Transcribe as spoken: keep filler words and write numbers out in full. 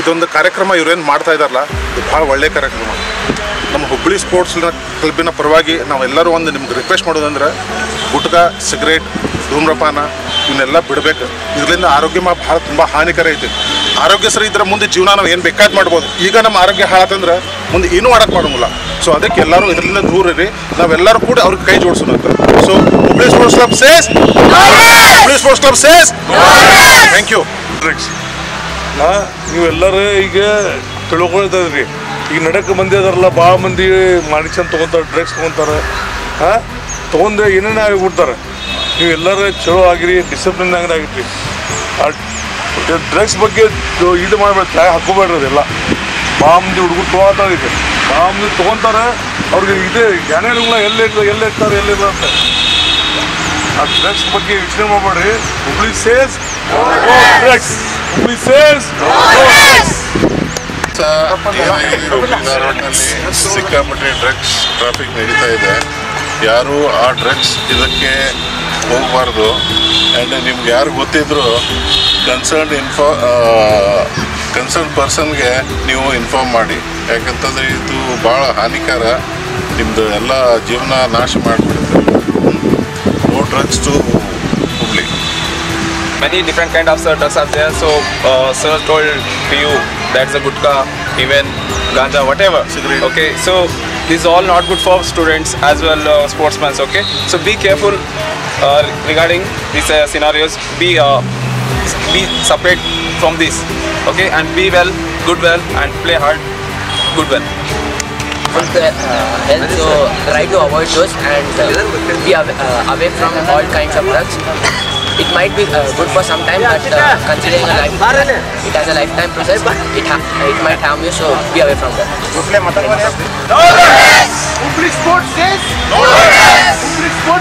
ಇದೊಂದು ಕಾರ್ಯಕ್ರಮ ಇವರೇನು ಮಾಡ್ತಾ ಇದ್ದಾರಲ್ಲ ಇದು ಬಹಳ ಒಳ್ಳೆ ಕಾರ್ಯಕ್ರಮ ನಮ್ಮ ಹುಬ್ಬಳ್ಳಿ ಸ್ಪೋರ್ಟ್ಸ್ ಕ್ಲಬ್ಬಿನ ಪರವಾಗಿ ನಾವೆಲ್ಲರೂ ಒಂದು ನಿಮಗೆ ರಿಕ್ವೆಸ್ಟ್ ಮಾಡೋದಂದ್ರೆ ಗುಟ್ಕಾ ಸಿಗರೇಟ್ ಧೂಮ್ರಪಾನ ಇವನ್ನೆಲ್ಲ ಬಿಡಬೇಕು ಇದರಿಂದ ಆರೋಗ್ಯ ಭಾಳ ತುಂಬ ಹಾನಿಕರ ಐತೆ ಆರೋಗ್ಯ ಸರಿ ಇದ್ರೆ ಮುಂದೆ ಜೀವನ ನಾವು ಏನು ಬೇಕಾದ್ ಮಾಡ್ಬೋದು ಈಗ ನಮ್ಮ ಆರೋಗ್ಯ ಹಾಳಾತಂದ್ರೆ ಮುಂದೆ ಏನೂ ಆಡಕ್ಕೆ ಮಾಡೋಂಗಿಲ್ಲ ಸೊ ಅದಕ್ಕೆ ಎಲ್ಲರೂ ಇದರಿಂದ ದೂರ ಇರಿ ನಾವೆಲ್ಲರೂ ಕೂಡ ಅವ್ರಿಗೆ ಕೈ ಜೋಡಿಸೋಣ ಅಂತ so Hubballi sports club says Hubballi sports club says thank you ನಾ ನೀವೆಲ್ಲರೂ ಈಗ ತಿಳ್ಕೊಳ್ತಾಯಿದ್ರಿ ಈಗ ನಡಕ್ಕೆ ಮಂದಿ ಅದಾರಲ್ಲ ಭಾಳ ಮಂದಿ ಮಾಣಿಕ್ಯನ ತೊಗೊತಾರೆ ಡ್ರಗ್ಸ್ ತೊಗೊತಾರೆ ಹಾಂ ತೊಗೊಂಡು ಏನೇನೇ ಆಗಿಬಿಡ್ತಾರೆ ನೀವೆಲ್ಲರೂ ಚಲೋ ಆಗಿರಿ ಡಿಸಿಪ್ಲಿನ್ ಆಗಿ ಆಗಿರಿ ಆ ಡ್ರಗ್ಸ್ ಬಗ್ಗೆ ಇದು ಮಾಡಬೇಡ ತಾಯಿ ಹಾಕೋಬೇಡ್ರಿ ಅದೆಲ್ಲ ಭಾಳ ಮಂದಿ ಹುಡುಗರು ತೊಗೊತಾಗಿದೆ ಭಾಳ ಮಂದಿ ತೊಗೊತಾರೆ ಅವ್ರಿಗೆ ಇದೇ ಏನೇನುಗಳ ಎಲ್ಲಿರ್ತಾರೆ ಎಲ್ಲಿರ್ತಾರೆ ಎಲ್ಲಿಲ್ಲ ಅಂತ ಆ ಡ್ರಗ್ಸ್ ಬಗ್ಗೆ ಯೋಚನೆ ಮಾಡಬೇಡ್ರಿ Hubballi says drugs Hubballi says ಸಿಕ್ಕಾಪಟ್ಟೆ ಡ್ರಗ್ಸ್ ಟ್ರಾಫಿಕ್ ನಡೀತಾ ಇದೆ ಯಾರು ಆ ಡ್ರಗ್ಸ್ ಇದಕ್ಕೆ ಹೋಗಬಾರ್ದು ಆ್ಯಂಡ್ ನಿಮ್ಗೆ ಯಾರು ಗೊತ್ತಿದ್ರು ಕನ್ಸರ್ನ್ ಇನ್ಫಾ ಕನ್ಸರ್ನ್ ಪರ್ಸನ್ಗೆ ನೀವು ಇನ್ಫಾರ್ಮ್ ಮಾಡಿ ಯಾಕಂತಂದರೆ ಇದು ಭಾಳ ಹಾನಿಕಾರ ನಿಮ್ಮದು ಎಲ್ಲ ಜೀವನ ನಾಶ ಮಾಡಿಬಿಡುತ್ತೆ no drugs to Hubballi Many different kind of drugs are there so uh, sir told to you that's a gutka even ganja whatever cigarette. Okay so this is all not good for students as well uh, sportsmen okay so be careful uh, regarding these uh, scenarios be uh, be separate from this okay and be well good well and play hard good well first uh, health so try to avoid those and uh, be away, uh, away from all kinds of drugs It might be uh, good for some time, but uh, considering a life, it has a lifetime process. It ha it might harm you, so be away from that. No drugs. Public sports says no drugs.